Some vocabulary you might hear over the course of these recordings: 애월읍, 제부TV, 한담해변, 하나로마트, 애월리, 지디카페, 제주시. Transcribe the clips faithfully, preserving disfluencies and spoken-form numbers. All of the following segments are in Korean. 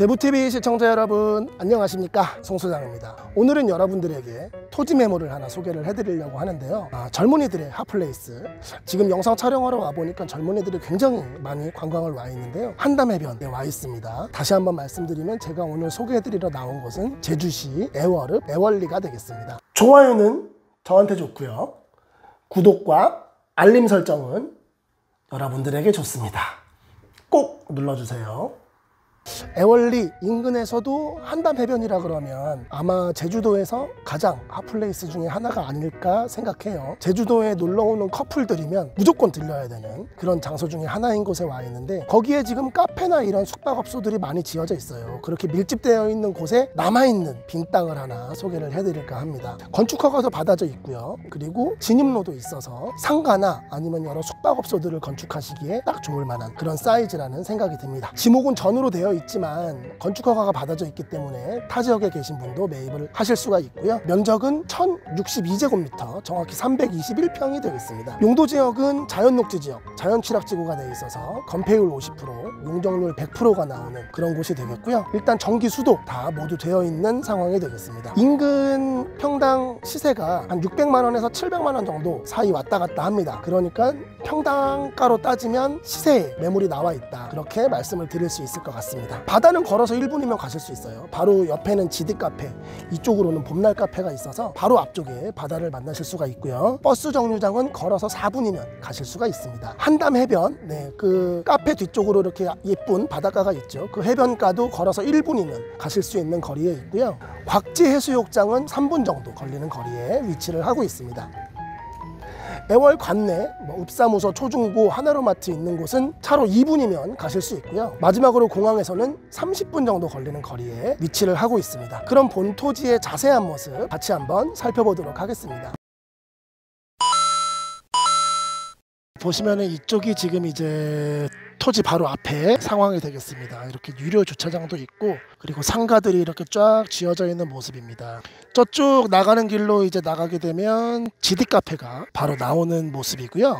제부티비 시청자 여러분 안녕하십니까, 송소장입니다. 오늘은 여러분들에게 토지 매물을 하나 소개를 해드리려고 하는데요, 아, 젊은이들의 핫플레이스, 지금 영상 촬영하러 와보니까 젊은이들이 굉장히 많이 관광을 와 있는데요, 한담해변에 와 있습니다. 다시 한번 말씀드리면 제가 오늘 소개해드리러 나온 것은 제주시 애월읍 애월리가 되겠습니다. 좋아요는 저한테 좋고요, 구독과 알림 설정은 여러분들에게 좋습니다. 꼭 눌러주세요. 애월리 인근에서도 한담해변이라 그러면 아마 제주도에서 가장 핫플레이스 중에 하나가 아닐까 생각해요. 제주도에 놀러오는 커플들이면 무조건 들려야 되는 그런 장소 중에 하나인 곳에 와 있는데, 거기에 지금 카페나 이런 숙박업소들이 많이 지어져 있어요. 그렇게 밀집되어 있는 곳에 남아있는 빈 땅을 하나 소개를 해드릴까 합니다. 건축허가도 받아져 있고요, 그리고 진입로도 있어서 상가나 아니면 여러 숙박업소들을 건축하시기에 딱 좋을 만한 그런 사이즈라는 생각이 듭니다. 지목은 전으로 되어 있지만 건축허가가 받아져 있기 때문에 타 지역에 계신 분도 매입을 하실 수가 있고요. 면적은 천육십이 제곱미터, 정확히 삼백이십일 평이 되겠습니다. 용도 지역은 자연녹지 지역, 자연취락지구가 되어 있어서 건폐율 오십 퍼센트, 용적률 백 퍼센트가 나오는 그런 곳이 되겠고요. 일단 전기, 수도 다 모두 되어 있는 상황이 되겠습니다. 인근 평당 시세가 한 육백만 원에서 칠백만 원 정도 사이 왔다 갔다 합니다. 그러니까 평당가로 따지면 시세에 매물이 나와 있다, 그렇게 말씀을 드릴 수 있을 것 같습니다. 바다는 걸어서 일 분이면 가실 수 있어요. 바로 옆에는 지디카페, 이쪽으로는 봄날 카페가 있어서 바로 앞쪽에 바다를 만나실 수가 있고요. 버스 정류장은 걸어서 사 분이면 가실 수가 있습니다. 한담해변, 네, 그 카페 뒤쪽으로 이렇게 예쁜 바닷가가 있죠. 그 해변가도 걸어서 일 분이면 가실 수 있는 거리에 있고요. 곽지 해수욕장은 삼 분 정도 걸리는 거리에 위치를 하고 있습니다. 애월 관내 뭐 읍사무소, 초중고, 하나로마트 있는 곳은 차로 이 분이면 가실 수 있고요. 마지막으로 공항에서는 삼십 분 정도 걸리는 거리에 위치를 하고 있습니다. 그럼 본 토지의 자세한 모습 같이 한번 살펴보도록 하겠습니다. 보시면은 이쪽이 지금 이제 토지 바로 앞에 상황이 되겠습니다. 이렇게 유료 주차장도 있고, 그리고 상가들이 이렇게 쫙 지어져 있는 모습입니다. 저쪽 나가는 길로 이제 나가게 되면 지디카페가 바로 나오는 모습이고요.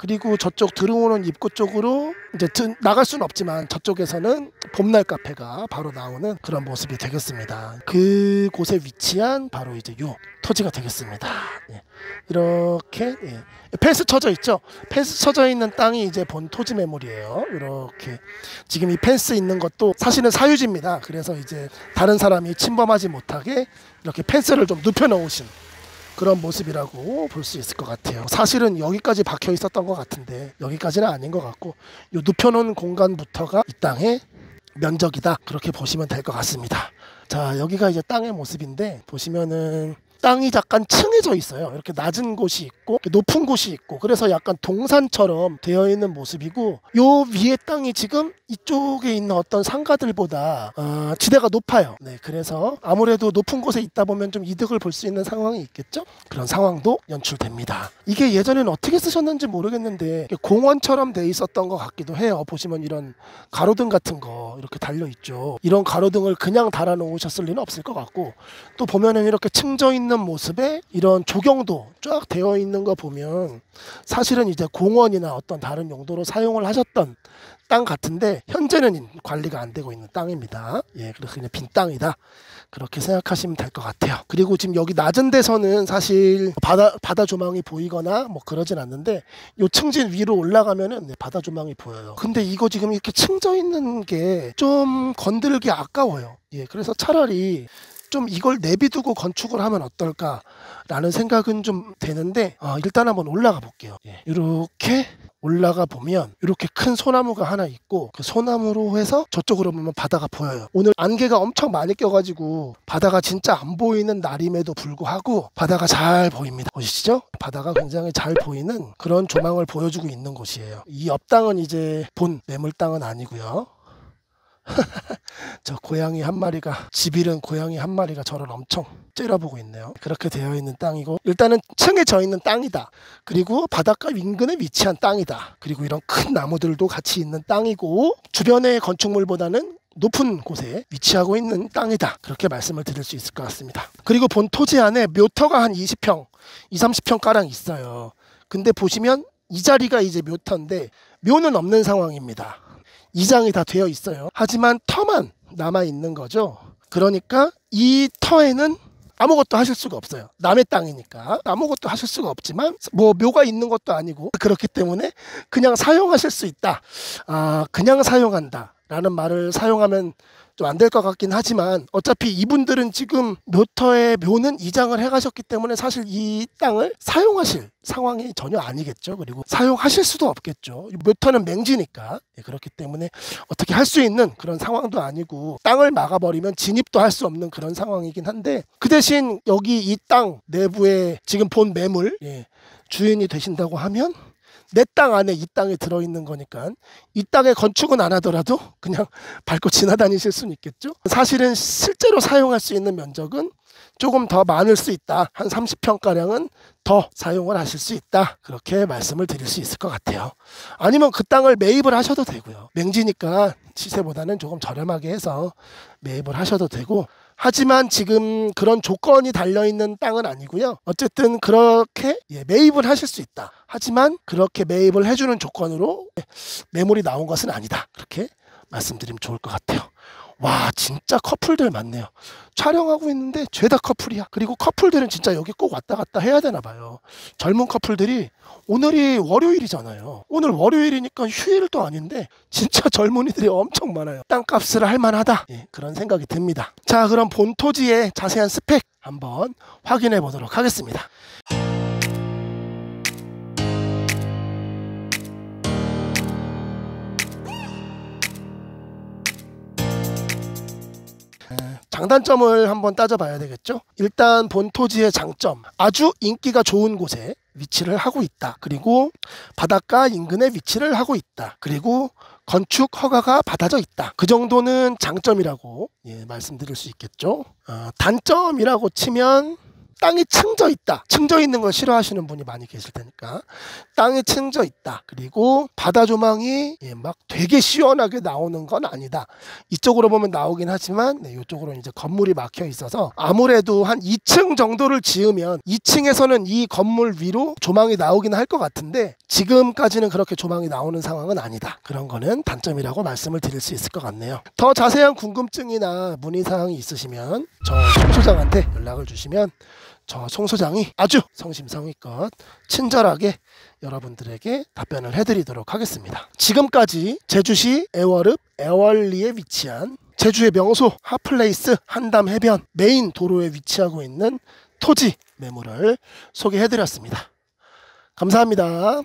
그리고 저쪽 들어오는 입구 쪽으로 이제 드, 나갈 수는 없지만 저쪽에서는 봄날 카페가 바로 나오는 그런 모습이 되겠습니다. 그곳에 위치한 바로 이제 요 토지가 되겠습니다. 예. 이렇게, 예. 펜스 쳐져 있죠? 펜스 쳐져 있는 땅이 이제 본 토지 매물이에요. 이렇게 지금 이 펜스 있는 것도 사실은 사유지입니다. 그래서 이제 다른 사람이 침범하지 못하게 이렇게 펜스를 좀 눕혀 놓으신 그런 모습이라고 볼 수 있을 것 같아요. 사실은 여기까지 박혀 있었던 것 같은데 여기까지는 아닌 것 같고, 요 눕혀놓은 공간부터가 이 땅의 면적이다, 그렇게 보시면 될 것 같습니다. 자, 여기가 이제 땅의 모습인데, 보시면은 땅이 약간 층해져 있어요. 이렇게 낮은 곳이 있고 높은 곳이 있고, 그래서 약간 동산처럼 되어 있는 모습이고, 요 위에 땅이 지금 이쪽에 있는 어떤 상가들보다 어, 지대가 높아요. 네, 그래서 아무래도 높은 곳에 있다 보면 좀 이득을 볼 수 있는 상황이 있겠죠. 그런 상황도 연출됩니다. 이게 예전에는 어떻게 쓰셨는지 모르겠는데 공원처럼 돼 있었던 것 같기도 해요. 보시면 이런 가로등 같은 거 이렇게 달려 있죠. 이런 가로등을 그냥 달아 놓으셨을 리는 없을 것 같고, 또 보면은 이렇게 층져 있는 있는 모습에 이런 조경도 쫙 되어 있는 거 보면 사실은 이제 공원이나 어떤 다른 용도로 사용을 하셨던 땅 같은데, 현재는 관리가 안 되고 있는 땅입니다. 예, 그래서 그냥 빈 땅이다, 그렇게 생각하시면 될 것 같아요. 그리고 지금 여기 낮은 데서는 사실 바다, 바다 조망이 보이거나 뭐 그러진 않는데, 요 층진 위로 올라가면은 바다 조망이 보여요. 근데 이거 지금 이렇게 층져 있는 게 좀 건들기 아까워요. 예, 그래서 차라리 좀 이걸 내비두고 건축을 하면 어떨까라는 생각은 좀 되는데, 어, 일단 한번 올라가 볼게요. 예. 이렇게 올라가 보면 이렇게 큰 소나무가 하나 있고, 그 소나무로 해서 저쪽으로 보면 바다가 보여요. 오늘 안개가 엄청 많이 껴가지고 바다가 진짜 안 보이는 날임에도 불구하고 바다가 잘 보입니다. 보시죠? 바다가 굉장히 잘 보이는 그런 조망을 보여주고 있는 곳이에요. 이 옆 땅은 이제 본 매물 땅은 아니고요. 저 고양이 한 마리가, 집 잃은 고양이 한 마리가 저를 엄청 째려보고 있네요. 그렇게 되어 있는 땅이고, 일단은 층에 져 있는 땅이다, 그리고 바닷가 인근에 위치한 땅이다, 그리고 이런 큰 나무들도 같이 있는 땅이고, 주변의 건축물보다는 높은 곳에 위치하고 있는 땅이다, 그렇게 말씀을 드릴 수 있을 것 같습니다. 그리고 본 토지 안에 묘터가 한 이십 평, 이십, 삼십 평가량 있어요. 근데 보시면 이 자리가 이제 묘터인데 묘는 없는 상황입니다. 이장이 다 되어 있어요. 하지만 터만 남아 있는 거죠. 그러니까 이 터에는 아무것도 하실 수가 없어요. 남의 땅이니까 아무것도 하실 수가 없지만 뭐 묘가 있는 것도 아니고, 그렇기 때문에 그냥 사용하실 수 있다, 아 그냥 사용한다 라는 말을 사용하면 좀 안 될 것 같긴 하지만, 어차피 이분들은 지금 묘터의 묘는 이장을 해가셨기 때문에 사실 이 땅을 사용하실 상황이 전혀 아니겠죠. 그리고 사용하실 수도 없겠죠. 묘터는 맹지니까. 그렇기 때문에 어떻게 할 수 있는 그런 상황도 아니고, 땅을 막아버리면 진입도 할 수 없는 그런 상황이긴 한데, 그 대신 여기 이 땅 내부에 지금 본 매물 예, 주인이 되신다고 하면 내 땅 안에 이 땅이 들어있는 거니까 이 땅에 건축은 안 하더라도 그냥 밟고 지나다니실 수는 있겠죠. 사실은 실제로 사용할 수 있는 면적은 조금 더 많을 수 있다. 한 삼십 평가량은 더 사용을 하실 수 있다. 그렇게 말씀을 드릴 수 있을 것 같아요. 아니면 그 땅을 매입을 하셔도 되고요. 맹지니까 시세보다는 조금 저렴하게 해서 매입을 하셔도 되고, 하지만 지금 그런 조건이 달려있는 땅은 아니고요. 어쨌든 그렇게 예, 매입을 하실 수 있다. 하지만 그렇게 매입을 해주는 조건으로 매물이 나온 것은 아니다. 그렇게 말씀드리면 좋을 것 같아요. 와, 진짜 커플들 많네요. 촬영하고 있는데 죄다 커플이야. 그리고 커플들은 진짜 여기 꼭 왔다 갔다 해야 되나 봐요. 젊은 커플들이, 오늘이 월요일이잖아요. 오늘 월요일이니까 휴일도 아닌데 진짜 젊은이들이 엄청 많아요. 땅값을 할 만하다, 예, 그런 생각이 듭니다. 자, 그럼 본 토지의 자세한 스펙 한번 확인해 보도록 하겠습니다. 장단점을 한번 따져봐야 되겠죠. 일단 본 토지의 장점, 아주 인기가 좋은 곳에 위치를 하고 있다. 그리고 바닷가 인근에 위치를 하고 있다. 그리고 건축 허가가 받아져 있다. 그 정도는 장점이라고 예, 말씀드릴 수 있겠죠. 어, 단점이라고 치면 땅이 층져 있다. 층져 있는 걸 싫어하시는 분이 많이 계실 테니까. 땅이 층져 있다. 그리고 바다 조망이 예, 막 되게 시원하게 나오는 건 아니다. 이쪽으로 보면 나오긴 하지만 네, 이쪽으로 이제 건물이 막혀 있어서 아무래도 한 이 층 정도를 지으면 이 층에서는 이 건물 위로 조망이 나오긴 할 것 같은데 지금까지는 그렇게 조망이 나오는 상황은 아니다. 그런 거는 단점이라고 말씀을 드릴 수 있을 것 같네요. 더 자세한 궁금증이나 문의사항이 있으시면 저 송 소장한테 연락을 주시면 저 송 소장이 아주 성심성의껏 친절하게 여러분들에게 답변을 해드리도록 하겠습니다. 지금까지 제주시 애월읍 애월리에 위치한 제주의 명소 핫플레이스 한담해변 메인 도로에 위치하고 있는 토지 매물을 소개해드렸습니다. 감사합니다.